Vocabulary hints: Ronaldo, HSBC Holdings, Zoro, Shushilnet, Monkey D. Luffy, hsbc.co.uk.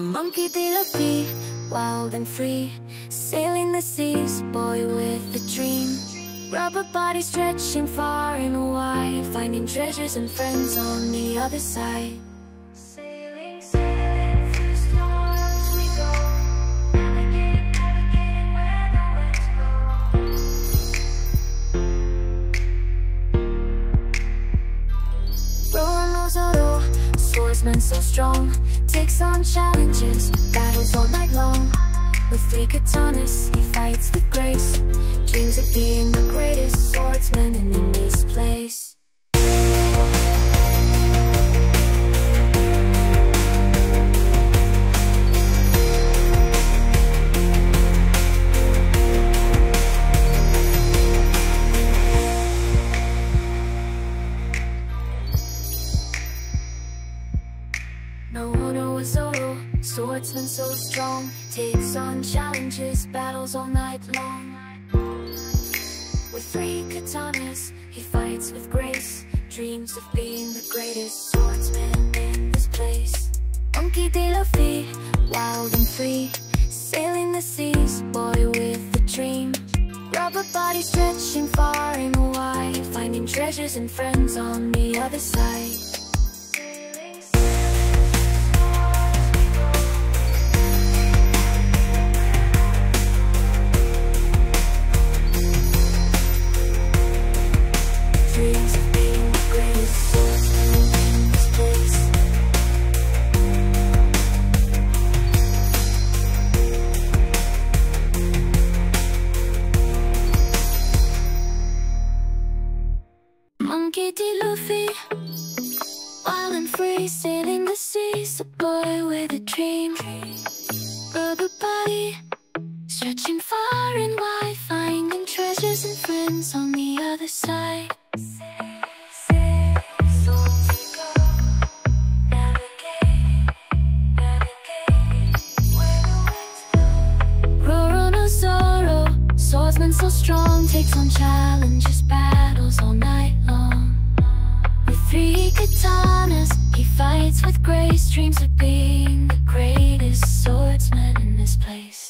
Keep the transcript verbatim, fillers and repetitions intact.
Monkey D. Luffy, wild and free, sailing the seas, boy with a dream. Rubber body stretching far and wide, finding treasures and friends on the other side. Sailing, sailing through storms we go, navigating, navigating where the winds blow. Ronaldo, swordsman so strong, takes on challenges, battles all night long. With three katanas, he fights with grace, dreams of being the greatest swordsman in this place. No Uno was Zoro, swordsman so strong, takes on challenges, battles all night long. With three katanas, he fights with grace, dreams of being the greatest swordsman in this place. Monkey D. Luffy, wild and free, sailing the seas, boy with a dream. Rubber body stretching far and wide, finding treasures and friends on the other side. Monkey D. Luffy, wild and free, sailing the seas, a boy with a dream. Rubber body, stretching far and wide, finding treasures and friends on the other side. Ronaldo, Zoro, swordsman so strong, takes on challenges, battles all night long. Three katanas, he fights with grace, dreams of being the greatest swordsman in this place.